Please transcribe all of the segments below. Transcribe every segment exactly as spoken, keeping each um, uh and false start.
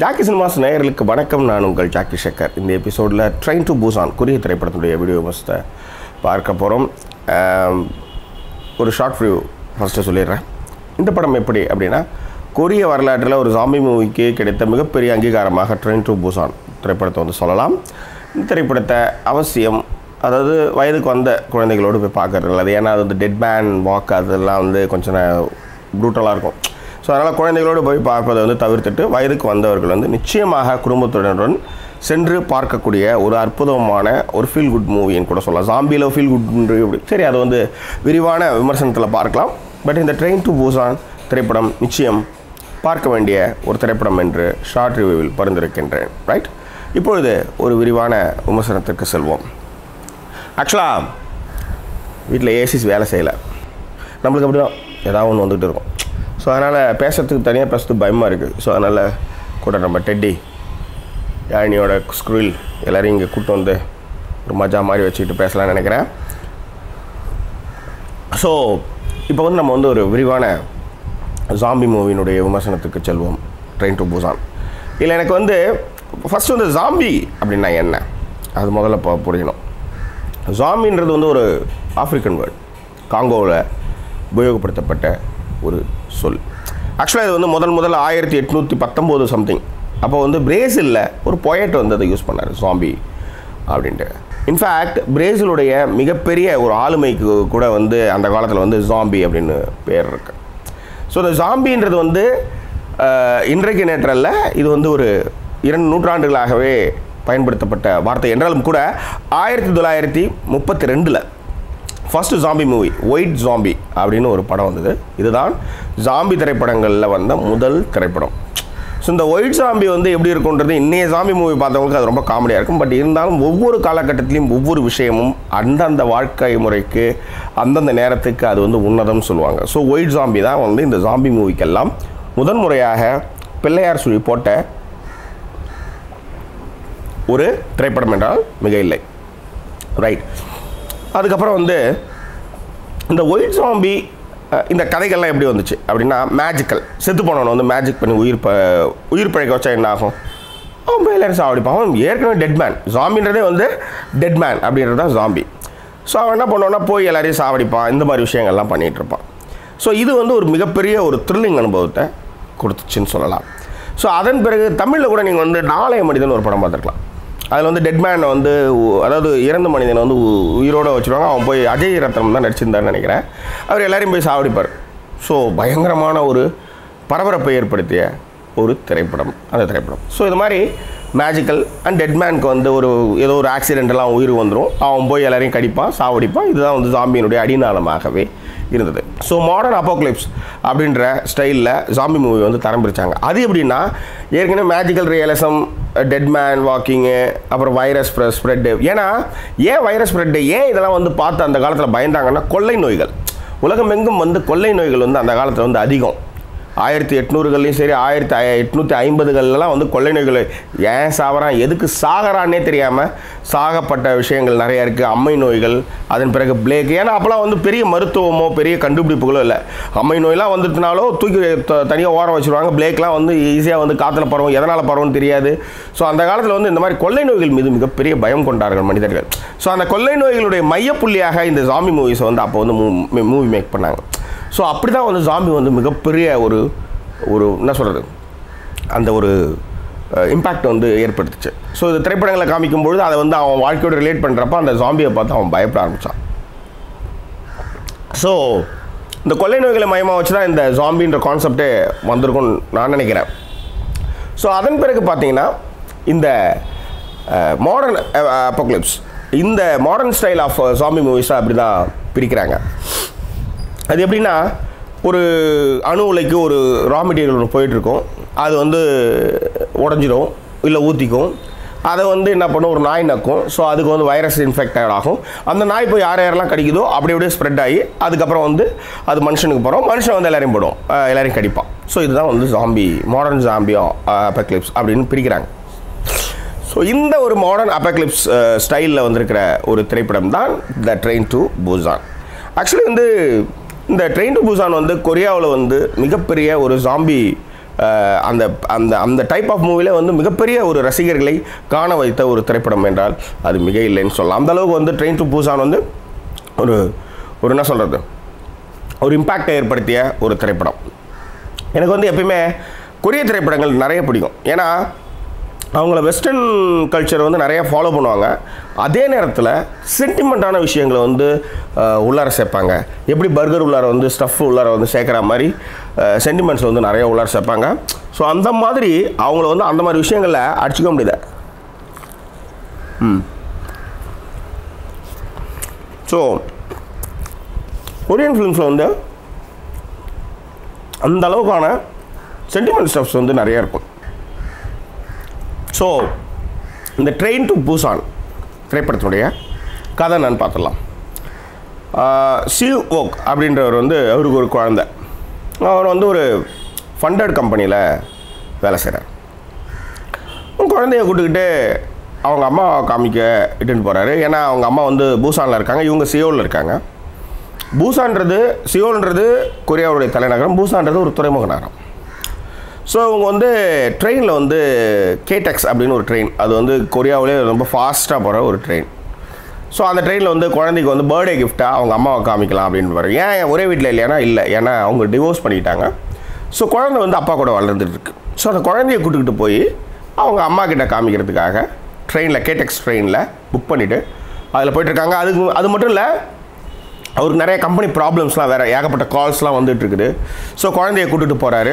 Jackie cinemas நேயர்களுக்கு வணக்கம். நான் உங்கள் ஜாக்கி ஷேகர். இந்த எபிசோடில் ட்ரெயின் டு பூசான் கொரிய திரைப்படத்துடைய வீடியோ மஸ்தை பார்க்க போகிறோம். ஒரு ஷார்ட் ரிவ்யூ ஃபஸ்ட்டு சொல்லிடுறேன். இந்த படம் எப்படி அப்படின்னா, கொரிய வரலாற்றில் ஒரு ஜாம்பி மூவிக்கு கிடைத்த மிகப்பெரிய அங்கீகாரமாக ட்ரெயின் டு பூசான் திரைப்படத்தை வந்து சொல்லலாம். இந்த திரைப்படத்தை அவசியம், அதாவது வயதுக்கு வந்த குழந்தைகளோடு போய் பார்க்கறது நல்லது. ஏன்னா அது வந்து டெட் மேன் வாக் அதெல்லாம் வந்து கொஞ்சம் ப்ரூட்டலாக இருக்கும். ஸோ அதனால் குழந்தைகளோடு போய் பார்ப்பதை வந்து தவிர்த்துட்டு வயதுக்கு வந்தவர்கள் வந்து நிச்சயமாக குடும்பத்துடன் சென்று பார்க்கக்கூடிய ஒரு அற்புதமான ஒரு ஃபீல் குட் மூவின்னு கூட சொல்லலாம். ஜாம்பியில் ஃபீல் குட் சரி, அது வந்து விரிவான விமர்சனத்தில் பார்க்கலாம். பட் இந்த ட்ரெயின் டு பூசான் திரைப்படம் நிச்சயம் பார்க்க வேண்டிய ஒரு திரைப்படம் என்று ஷார்ட் ரிவ்யூவில் பரிந்துரைக்கின்றேன். ரைட், இப்பொழுது ஒரு விரிவான விமர்சனத்திற்கு செல்வோம். ஆக்சுவலாக வீட்டில் ஏசிஸ் வேலை செய்யலை. நம்மளுக்கு அப்படி தான் ஏதாவது ஒன்று வந்துகிட்டு இருக்கும். ஸோ அதனால் பேசுகிறதுக்கு தனியாக பேசுறதுக்கு பயமாக இருக்குது. ஸோ அதனால் கூட நம்ம டெட்டி யாழினியோட ஸ்க்ரூல் எல்லோரையும் இங்கே கூப்பிட்டு வந்து ஒரு மஜா மாதிரி வச்சுக்கிட்டு பேசலாம்னு நினைக்கிறேன். ஸோ இப்போ வந்து நம்ம வந்து ஒரு விரிவான ஜாம்பி மூவியினுடைய விமர்சனத்துக்கு செல்வோம். ட்ரெயின் டு பூசான் இல்லை, எனக்கு வந்து ஃபஸ்ட்டு வந்து ஜாம்பி அப்படின்னா என்ன அது முதல்ல இப்போ புரியணும். ஜாம்பின்றது வந்து ஒரு ஆஃப்ரிக்கன் வேர்டு, காங்கோவில் உபயோகப்படுத்தப்பட்ட ஒரு சொல். ஆக்சுவலாக இது வந்து முதல் முதல்ல ஆயிரத்தி எட்நூற்றி பத்தொம்போது சம்திங் அப்போ வந்து பிரேசிலில் ஒரு பொயட் வந்து அதை யூஸ் பண்ணார், ஜாம்பி அப்படின்ட்டு. இன்ஃபேக்ட் பிரேசிலுடைய மிகப்பெரிய ஒரு ஆளுமைக்கு கூட வந்து அந்த காலத்தில் வந்து ஜாம்பி அப்படின்னு பேர் இருக்கு. ஸோ இந்த ஜாம்பின்றது வந்து இன்றைக்கு நேற்றல்ல, இது வந்து ஒரு இரண்டு நூற்றாண்டுகளாகவே பயன்படுத்தப்பட்ட வார்த்தை என்றாலும் கூட ஆயிரத்தி தொள்ளாயிரத்தி முப்பத்தி ரெண்டில் first zombie movie white zombie அப்படின்னு ஒரு படம் வந்தது. இதுதான் ஜாம்பி திரைப்படங்களில் வந்த முதல் திரைப்படம். ஸோ இந்த ஒயிட் ஜாம்பி வந்து எப்படி இருக்குன்றது இன்னைய ஜாம்பி மூவி பார்த்தவங்களுக்கு அது ரொம்ப காமெடியாக இருக்கும். பட் இருந்தாலும் ஒவ்வொரு காலகட்டத்திலையும் ஒவ்வொரு விஷயமும் அந்தந்த வாழ்க்கை முறைக்கு அந்தந்த நேரத்துக்கு அது வந்து உன்னதம்னு சொல்லுவாங்க. ஸோ ஒயிட் ஜாம்பி தான் வந்து இந்த ஜாம்பி மூவிக்கெல்லாம் முதன்முறையாக பிள்ளையார் சுழி போட்ட ஒரு திரைப்படம் என்றால் மிக இல்லை. ரைட், அதுக்கப்புறம் வந்து இந்த ஒயிட் ஜாம்பி இந்த கதைகள்லாம் எப்படி வந்துச்சு அப்படின்னா, மேஜிக்கல் செத்து போனவனை வந்து மேஜிக் பண்ணி உயிர் ப உயிர் பழைக்க வச்சா என்ன ஆகும்? அவன் பிள்ளையார் சாவடிப்பான். அவன் ஏற்கனவே டெட் மேன், ஜாம்பின்றதே வந்து டெட் மேன் அப்படின்றது தான் ஜாம்பி. ஸோ அவன் என்ன பண்ணுவான்னா போய் எல்லாரையும் சாவடிப்பான். இந்த மாதிரி விஷயங்கள்லாம் பண்ணிகிட்ருப்பான். ஸோ இது வந்து ஒரு மிகப்பெரிய ஒரு த்ரில்லிங் அனுபவத்தை கொடுத்துச்சின்னு சொல்லலாம். ஸோ அதன் பிறகு தமிழில் கூட நீங்கள் வந்து நாளைய மனிதன் ஒரு படம் பார்த்துருக்கலாம். அதில் வந்து டெட் மேனை வந்து, அதாவது இறந்த மனிதனை வந்து உயிரோடு வச்சுருவாங்க. அவன் போய் அஜய் ரத்னம் தான் நடிச்சிருந்தான்னு நினைக்கிறேன். அவர் எல்லாரையும் போய் சாவடிப்பார். ஸோ பயங்கரமான ஒரு பரபரப்பை ஏற்படுத்திய ஒரு திரைப்படம் அந்த திரைப்படம். ஸோ இது மாதிரி மேஜிக்கல் அண்ட் டெட் மேனுக்கு வந்து ஒரு ஏதோ ஒரு ஆக்சிடென்ட்லாம் உயிர் வந்துடும். அவன் போய் எல்லாரையும் கடிப்பான், சாவடிப்பான். இதுதான் வந்து ஜாம்பியினுடைய அடிநாளமாகவே இருந்தது. ஸோ மாடர்ன் அப்போக்லிப்ஸ் அப்படின்ற ஸ்டைலில் ஜாம்பி மூவி வந்து தரம் பிரித்தாங்க. அது எப்படின்னா, ஏற்கனவே magical realism, dead man walking, அப்புறம் வைரஸ் ஸ்ப்ரெட்டு. ஏன்னா ஏன் வைரஸ் ஸ்ப்ரெட்டு, ஏன் இதெல்லாம் வந்து பார்த்து அந்த காலத்தில் பயந்தாங்கன்னா, கொள்ளை நோய்கள் உலகமெங்கும் வந்து கொள்ளை நோய்கள் வந்து அந்த காலத்தில் வந்து அதிகம். ஆயிரத்தி எட்நூறுகள்லையும் சரி, ஆயிரத்தி எட்நூற்றி ஐம்பதுகள்லாம் வந்து கொள்ளை நோய்கள். ஏன் சாகிறான், எதுக்கு சாகிறான்னே தெரியாமல் சாகப்பட்ட விஷயங்கள் நிறையா இருக்குது. அம்மை நோய்கள், அதன் பிறகு பிளேக். ஏன்னா அப்போலாம் வந்து பெரிய மருத்துவமோ பெரிய கண்டுபிடிப்புகளோ இல்லை. அம்மை நோயெலாம் வந்துட்டுனாலோ தூக்கி தனியாக ஓரம் வச்சுருவாங்க. பிளேக்லாம் வந்து ஈஸியாக வந்து காற்றுல பரவும், எதனால் பரவும்னு தெரியாது. ஸோ அந்த காலத்தில் வந்து இந்த மாதிரி கொள்ளை நோய்கள் மீது மிகப்பெரிய பயம் கொண்டார்கள் மனிதர்கள். ஸோ அந்த கொள்ளை நோய்களுடைய மையப்புள்ளியாக இந்த ஜாம்பி மூவிஸை வந்து அப்போ வந்து மூ மூவி மேக் பண்ணாங்க. ஸோ அப்படி தான் வந்து ஜாம்பி வந்து மிகப்பெரிய ஒரு ஒரு என்ன சொல்கிறது, அந்த ஒரு இம்பேக்ட் வந்து ஏற்படுத்துச்சு. ஸோ இந்த திரைப்படங்களை காமிக்கும்பொழுது அதை வந்து அவன் வாழ்க்கையோடு ரிலேட் பண்ணுறப்ப அந்த ஜாம்பியை பார்த்து அவன் பயப்பட ஆரம்பித்தான். ஸோ இந்த கொள்ளை நோய்களை மையமாக வச்சு தான் இந்த ஜாம்பின்ற கான்செப்டே வந்திருக்கும்னு நான் நினைக்கிறேன். ஸோ அதன் பிறகு பார்த்திங்கன்னா இந்த மாடர்ன் அப்போக்லிப்ஸ், இந்த மாடர்ன் ஸ்டைல் ஆஃப் ஜாம்பி மூவிஸாக அப்படி தான் பிரிக்கிறாங்க. அது எப்படின்னா, ஒரு அணு உலைக்கு ஒரு ரா மெட்டீரியல் ஒன்று போயிட்டுருக்கோம். அது வந்து உடஞ்சிடும் இல்லை ஊற்றிக்கும். அதை வந்து என்ன பண்ணும், ஒரு நாய் நக்கும். ஸோ அதுக்கு வந்து வைரஸ் இன்ஃபெக்டட் ஆகும். அந்த நாய் போய் யார் யாரெல்லாம் கடிக்குதோ அப்படி அப்படியே ஸ்ப்ரெட் ஆகி அதுக்கப்புறம் வந்து அது மனுஷனுக்கு போகிறோம். மனுஷன் வந்து எல்லாரையும் போடும், எல்லாரையும் கடிப்பான். ஸோ இதுதான் வந்து ஜாம்பி, மாடர்ன் ஜாம்பி அப்போக்லிப்ஸ் அப்படின்னு பிரிக்கிறாங்க. ஸோ இந்த ஒரு மாடர்ன் அப்போக்லிப்ஸ் ஸ்டைலில் வந்திருக்கிற ஒரு திரைப்படம் தான் the train to Busan. Actually வந்து இந்த ட்ரெயின் டு பூசான் வந்து கொரியாவில் வந்து மிகப்பெரிய ஒரு ஜாம்பி அந்த அந்த அந்த டைப் ஆஃப் மூவில வந்து மிகப்பெரிய ஒரு ரசிகர்களை காண வைத்த ஒரு திரைப்படம் என்றால் அது மிக இல்லைன்னு சொல்லலாம். அந்த அளவுக்கு வந்து ட்ரெயின் டு பூசான் வந்து ஒரு ஒரு என்ன சொல்றது ஒரு இம்பாக்டை ஏற்படுத்திய ஒரு திரைப்படம். எனக்கு வந்து எப்பயுமே கொரிய திரைப்படங்கள் நிறைய பிடிக்கும். ஏன்னா அவங்கள வெஸ்டர்ன் கல்ச்சர் வந்து நிறையா ஃபாலோ பண்ணுவாங்க, அதே நேரத்தில் சென்டிமெண்ட்டான விஷயங்களை வந்து உள்ளார சேர்ப்பாங்க. எப்படி பர்கர் உள்ளார வந்து ஸ்டஃப் உள்ளார வந்து சேர்க்குற மாதிரி சென்டிமெண்ட்ஸ் வந்து நிறையா உள்ளார சேர்ப்பாங்க. ஸோ அந்த மாதிரி அவங்கள வந்து அந்த மாதிரி விஷயங்களில் அடிச்சுக்க முடியுது. ம் ஸோ கொரியன் ஃபிலிம்ஸில் வந்து அந்த அளவுக்கான சென்டிமெண்ட் ஸ்டஃப்ஸ் வந்து நிறையா இருக்கும். ஸோ இந்த ட்ரெயின் டு பூசான் திரைப்படத்தினுடைய கதை நான் பார்த்துடலாம். சிவ் ஓக் அப்படின்றவர் வந்து அவருக்கு ஒரு குழந்தை, அவர் வந்து ஒரு ஃபண்டட் கம்பெனியில் வேலை செய்கிறார். குழந்தைய கூட்டுக்கிட்டு அவங்க அம்மா காமிக்க இட்டுன்னு போகிறாரு. ஏன்னா அவங்க அம்மா வந்து பூசானில் இருக்காங்க, இவங்க சியோலில் இருக்காங்க. பூசான்றது சியோல்ன்றது கொரியாவுடைய தலைநகரம், பூசான்றது ஒரு துறைமுக நகரம். ஸோ அவங்க வந்து ட்ரெயினில் வந்து கேடெக்ஸ் அப்படின்னு ஒரு ட்ரெயின், அது வந்து கொரியாவிலே ரொம்ப ஃபாஸ்ட்டாக போகிற ஒரு ட்ரெயின். ஸோ அந்த ட்ரெயினில் வந்து குழந்தைக்கு வந்து பர்த்டே கிஃப்ட்டாக அவங்க அம்மாவை காமிக்கலாம் அப்படின்னு பாரு. ஏன் ஒரே வீட்டில் இல்லையானா இல்லை, ஏன்னா அவங்க டிவோர்ஸ் பண்ணிக்கிட்டாங்க. ஸோ குழந்தை வந்து அப்பா கூட வளர்ந்துட்டுருக்கு. ஸோ அந்த குழந்தைய கூட்டுக்கிட்டு போய் அவங்க அம்மா கிட்ட காமிக்கிறதுக்காக ட்ரெயினில் கேடெக்ஸ் ட்ரெயினில் புக் பண்ணிவிட்டு அதில் போய்ட்டுருக்காங்க. அதுக்கு அது மட்டும் இல்லை, அவருக்கு நிறைய கம்பெனி ப்ராப்ளம்ஸ்லாம் வேறு ஏகப்பட்ட கால்ஸ்லாம் வந்துட்டுருக்குது. ஸோ குழந்தைய கூட்டிகிட்டு போகிறாரு.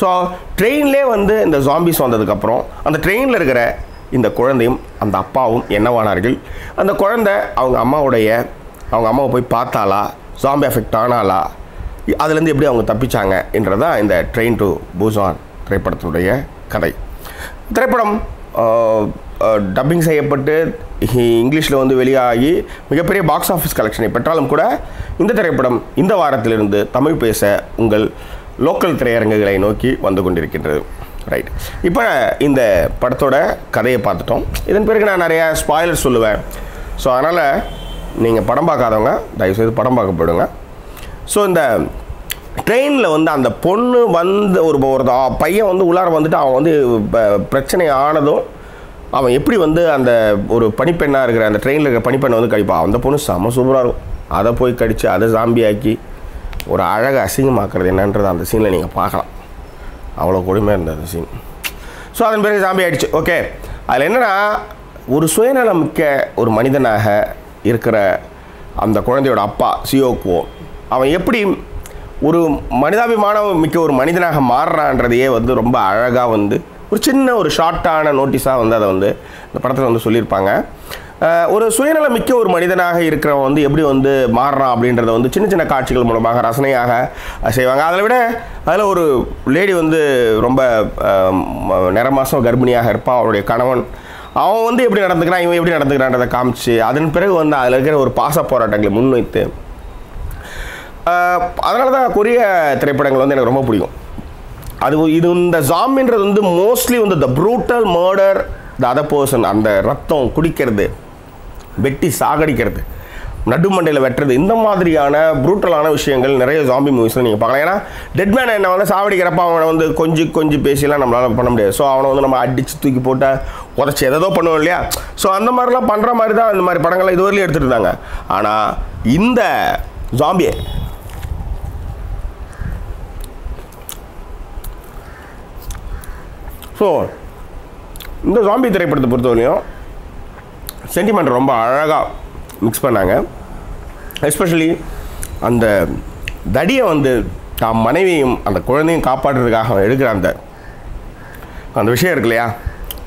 ஸோ ட்ரெயின்லே வந்து இந்த ஜாம்பிஸ் வந்ததுக்கப்புறம் அந்த ட்ரெயினில் இருக்கிற இந்த குழந்தையும் அந்த அப்பாவும் என்னவானார்கள், அந்த குழந்தை அவங்க அம்மாவுடைய அவங்க அம்மாவை போய் பார்த்தாளா, ஜாம்பி அஃபெக்ட் ஆனாலா, அதுலேருந்து எப்படி அவங்க தப்பிச்சாங்க என்றதான் இந்த ட்ரெயின் டு பூசான் திரைப்படத்தினுடைய கதை. திரைப்படம் டப்பிங் செய்யப்பட்டு இங்கிலீஷில் வந்து வெளியாகி மிகப்பெரிய பாக்ஸ் ஆஃபீஸ் கலெக்ஷனை பெற்றாலும் கூட இந்த திரைப்படம் இந்த வாரத்திலிருந்து தமிழ் பேச உங்கள் லோக்கல் திரையரங்குகளை நோக்கி வந்து கொண்டிருக்கின்றது. ரைட், இப்போ இந்த படத்தோட கதையை பார்த்துட்டோம். இதன் பிறகு நான் நிறையா ஸ்பாய்லர் சொல்லுவேன். ஸோ அதனால் நீங்கள் படம் பார்க்காதவங்க தயவுசெய்து படம் பார்க்க போயிடுங்க. ஸோ இந்த ட்ரெயினில் வந்து அந்த பொண்ணு வந்து ஒரு ஒரு பையன் வந்து உள்ளார வந்துட்டு அவன் வந்து பிரச்சனை ஆனதும் அவன் எப்படி வந்து அந்த ஒரு பனிப்பெண்ணாக இருக்கிற அந்த ட்ரெயினில் இருக்கிற பனிப்பெண்ணை வந்து கடிப்பான். அந்த பொண்ணு செம சூப்பராக இருக்கும். அதை போய் கடித்து அதை ஜாம்பியாக்கி ஒரு அழகை அசிங்கமாக்குறது என்னன்றது அந்த சீனில் நீங்கள் பார்க்கலாம். அவ்வளோ கொடுமையாக இருந்தது அந்த சீன். ஸோ அதன் பிறகு ஜாம்பி ஆகிடுச்சு. ஓகே, அதில் என்னென்னா ஒரு சுயநலம் மிக்க ஒரு மனிதனாக இருக்கிற அந்த குழந்தையோட அப்பா சியோக்குவோ அவன் எப்படி ஒரு மனிதாபிமானம் மிக்க ஒரு மனிதனாக மாறுறான்றதையே வந்து ரொம்ப அழகாக வந்து ஒரு சின்ன ஒரு ஷார்ட்டான நோட்டீஸாக வந்து அதை வந்து இந்த படத்தில் வந்து சொல்லியிருப்பாங்க. ஒரு சுயநலம் மிக்க ஒரு மனிதனாக இருக்கிறவன் வந்து எப்படி வந்து மாறுறான் அப்படின்றத வந்து சின்ன சின்ன காட்சிகள் மூலமாக ரசனையாக செய்வாங்க. அதை விட அதில் ஒரு லேடி வந்து ரொம்ப நிற மாதம் கர்ப்பிணியாக இருப்பான். அவருடைய கணவன் அவன் வந்து எப்படி நடந்துக்கிறான், இவன் எப்படி நடந்துக்கிறான்றதை காமிச்சு அதன் பிறகு வந்து அதில் இருக்கிற ஒரு பாச போராட்டங்களை முன்வைத்து அதனால தான் கொரிய திரைப்படங்கள் வந்து எனக்கு ரொம்ப பிடிக்கும். அது இது இந்த ஜாம்பின்றது வந்து மோஸ்ட்லி வந்து the brutal murder the other person, அந்த ரத்தம் குடிக்கிறது, வெட்டி சாகடிக்கிறது, நடுமண்டையில் வெட்டுறது, இந்த மாதிரியான ப்ரூட்டலான விஷயங்கள் நிறைய ஜாம்பி மூவிஸில் நீங்கள் பார்க்கலாம். ஏன்னா டெட் மேனை என்ன வந்து சாவடிக்கிறப்ப அவனை வந்து கொஞ்சம் கொஞ்சம் பேசிலாம் நம்மளால் பண்ண முடியாது. ஸோ அவனை வந்து நம்ம அடித்து தூக்கி போட்டு உதச்சி எதோ பண்ணுவோம் இல்லையா. ஸோ அந்த மாதிரிலாம் பண்ணுற மாதிரி தான் இந்த மாதிரி படங்கள்லாம் இதுவரையிலும் எடுத்துகிட்டு இருந்தாங்க. ஆனால் இந்த ஜாம்பியை ஸோ இந்த ஜாம்பி திரைப்படத்தை பொறுத்தவரையும் சென்டிமெண்ட் ரொம்ப அழகாக மிக்ஸ் பண்ணாங்க. எஸ்பெஷலி அந்த தடியை வந்து தான் மனைவியும் அந்த குழந்தையும் காப்பாற்றுறதுக்காக எடுக்கிற அந்த அந்த விஷயம் இருக்கு இல்லையா,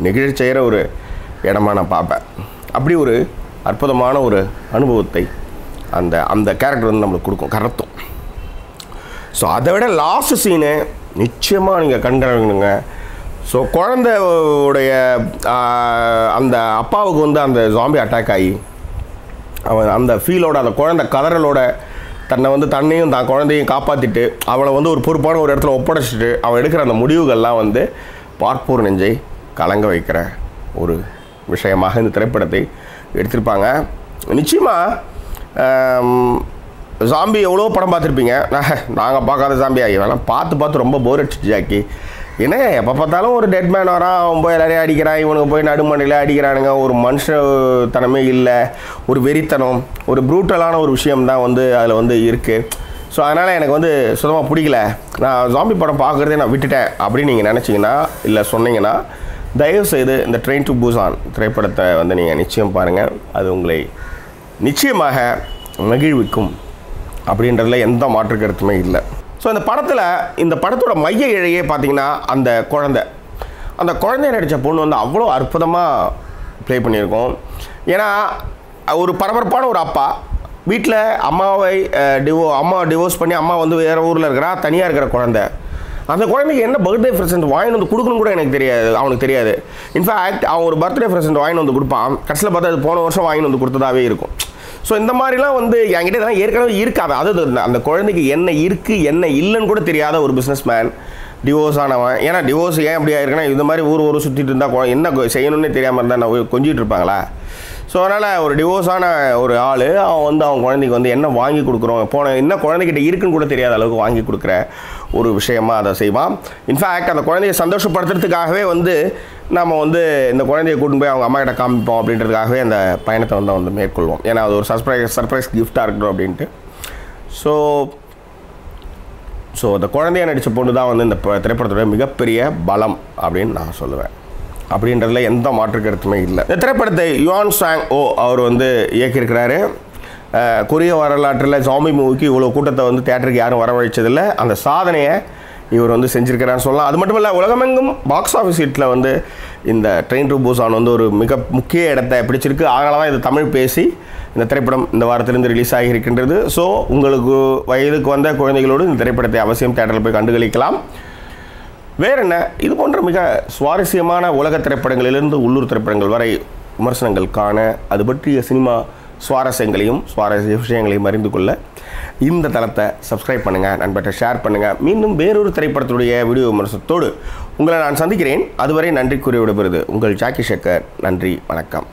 நெகிழ்ச்சி செய்கிற ஒரு இடமா நான் பார்ப்பேன். அப்படி ஒரு அற்புதமான ஒரு அனுபவத்தை அந்த அந்த கேரக்டர் வந்து நம்மளுக்கு கொடுக்கும், கரத்தும். ஸோ அதை விட லாஸ்ட் சீனு நிச்சயமா நீங்க கண்டறவங்க சோ குழந்தையோட அந்த அப்பாவுக்கு வந்து அந்த ஜாம்பி அட்டாக் ஆகி அவன் அந்த ஃபீலோட அந்த குழந்தை கதறலோட தன்னை வந்து தன்னையும் தான் குழந்தையும் காப்பாத்திட்டு அவளை வந்து ஒரு பொறுப்பான ஒரு இடத்துல ஒப்படைச்சிட்டு அவன் எடுக்கிற அந்த முடிவுகள்லாம் வந்து பார்ப்பூர் நெஞ்சை கலங்க வைக்கிற ஒரு விஷயமாக இந்த திரைப்படத்தை எடுத்திருப்பாங்க. நிச்சயமா ஜாம்பி எவ்வளோ படம் பார்த்துருப்பீங்க, நாங்கள் பார்க்காத ஜாம்பி ஆகி வேணாம் பார்த்து பார்த்து ரொம்ப போர் அடிச்சு ஜாக்கி. ஏன்னா எப்போ பார்த்தாலும் ஒரு டெட் மேன் வரான், அவன் போய் எல்லாரையும் அடிக்கிறான், இவனுக்கு போய் நடுமண்டையில் அடிக்கிறானுங்க. ஒரு மனுஷத்தனமே இல்லை, ஒரு வெறித்தனம், ஒரு ப்ரூட்டலான ஒரு விஷயம்தான் வந்து அதில் வந்து இருக்குது. ஸோ அதனால் எனக்கு வந்து சுத்தமாக பிடிக்கல, நான் ஜாம்பி படம் பார்க்குறதே நான் விட்டுட்டேன் அப்படின்னு நீங்கள் நினச்சிங்கன்னா இல்லை சொன்னீங்கன்னா தயவுசெய்து இந்த ட்ரெயின் டு பூசான் திரைப்படத்தை வந்து நீங்கள் நிச்சயம் பாருங்கள். அது உங்களை நிச்சயமாக மகிழ்விக்கும் அப்படின்றதுல எந்த மாற்று கருத்துமே இல்லை. ஸோ இந்த படத்தில் இந்த படத்தோட மைய இழையே பார்த்திங்கன்னா அந்த குழந்தை அந்த குழந்தைய நடித்த பொண்ணு வந்து அவ்வளோ அற்புதமாக ப்ளே பண்ணியிருக்கோம். ஏன்னா ஒரு பரபரப்பான ஒரு அப்பா வீட்டில் அம்மாவை டிவோ அம்மா டிவோர்ஸ் பண்ணி அம்மா வந்து வேறு ஊரில் இருக்கிறா, தனியாக இருக்கிற குழந்தை. அந்த குழந்தைக்கு என்ன பர்த்டே ப்ரெசென்ட் வாங்கி வந்து கொடுக்கணும் கூட எனக்கு தெரியாது, அவனுக்கு தெரியாது. இன்ஃபேக்ட் அவன் ஒரு பர்த்டே ப்ரெசென்ட் வாங்கி வந்து கொடுப்பான், கடைசியில் பார்த்தா அது போன வருஷம் வாங்கி வந்து கொடுத்ததாகவே இருக்கும். ஸோ இந்த மாதிரிலாம் வந்து என்கிட்ட இதெல்லாம் ஏற்கனவே இருக்காது. அது அந்த குழந்தைக்கு என்ன இருக்குது என்ன இல்லைன்னு கூட தெரியாத ஒரு பிஸ்னஸ் மேன், டிவோர்ஸ் ஆனவன். ஏன்னா டிவோர்ஸ் ஏன் அப்படி ஆயிருக்குன்னா இந்த மாதிரி ஊர் ஊர் சுற்றிட்டு இருந்தால் என்ன செய்யணும்னே தெரியாமல் இருந்தால் நான் கொஞ்சிகிட்டு இருப்பாங்களா. ஸோ அதனால் ஒரு டிவோர்ஸான ஒரு ஆள் அவன் வந்து அவன் குழந்தைக்கு வந்து என்ன வாங்கி கொடுக்குறோம் போன என்ன குழந்தைகிட்ட இருக்குன்னு கூட தெரியாத அளவுக்கு வாங்கி கொடுக்குற ஒரு விஷயமா அதை செய்வான். இன்ஃபேக்ட் அந்த குழந்தைய சந்தோஷப்படுத்துறதுக்காகவே வந்து நம்ம வந்து இந்த குழந்தைய கூட்டின்னு போய் அவங்க அம்மா கிட்ட காமிப்போம் அப்படின்றதுக்காகவே அந்த பயணத்தை வந்து வந்து மேற்கொள்வோம். ஏன்னா அது ஒரு சர்ப்ரைஸ் சர்ப்ரைஸ் கிஃப்டாக இருக்கணும் அப்படின்ட்டு. ஸோ ஸோ அந்த குழந்தைய நடித்த பொண்ணு தான் வந்து இந்த திரைப்படத்தோட மிகப்பெரிய பலம் அப்படின்னு நான் சொல்லுவேன். அப்படின்றதுல எந்த மாற்று கருத்துமே இல்லை. இந்த திரைப்படத்தை யுவான் சாங் ஓ அவர் வந்து இயக்கியிருக்கிறாரு. கொரிய வரலாற்றில் ஜாம்பி மூவிக்கு இவ்வளோ கூட்டத்தை வந்து தியேட்டருக்கு யாரும் வரவழைச்சதில்லை, அந்த சாதனையை இவர் வந்து செஞ்சுருக்கிறான்னு சொல்லலாம். அது மட்டும் இல்லை, உலகமெங்கும் பாக்ஸ் ஆஃபீஸ் ஹிட்டில் வந்து இந்த ட்ரெயின் டு பூசான் வந்து ஒரு மிக முக்கிய இடத்தை பிடிச்சிருக்கு. அதனால தான் இது தமிழ் பேசி இந்த திரைப்படம் இந்த வாரத்திலிருந்து ரிலீஸ் ஆகியிருக்கின்றது. ஸோ உங்களுக்கு வயதுக்கு வந்த குழந்தைகளோடு இந்த திரைப்படத்தை அவசியம் தியேட்டரில் போய் கண்டுகளிக்கலாம். வேறு என்ன, இது போன்ற மிக சுவாரஸ்யமான உலக திரைப்படங்களிலிருந்து உள்ளூர் திரைப்படங்கள் வரை விமர்சனங்கள் காண, அது பற்றிய சினிமா சுவாரஸ்யங்களையும் சுவாரஸ்ய விஷயங்களையும் அறிந்து கொள்ள இந்த தளத்தை சப்ஸ்கிரைப் பண்ணுங்கள், நண்பர்கிட்ட ஷேர் பண்ணுங்கள். மீண்டும் வேறொரு திரைப்படத்துடைய வீடியோ விமர்சனத்தோடு உங்களை நான் சந்திக்கிறேன். அதுவரை நன்றி கூறி விடுபெறுது உங்கள் ஜாக்கி ஷேக்கர். நன்றி, வணக்கம்.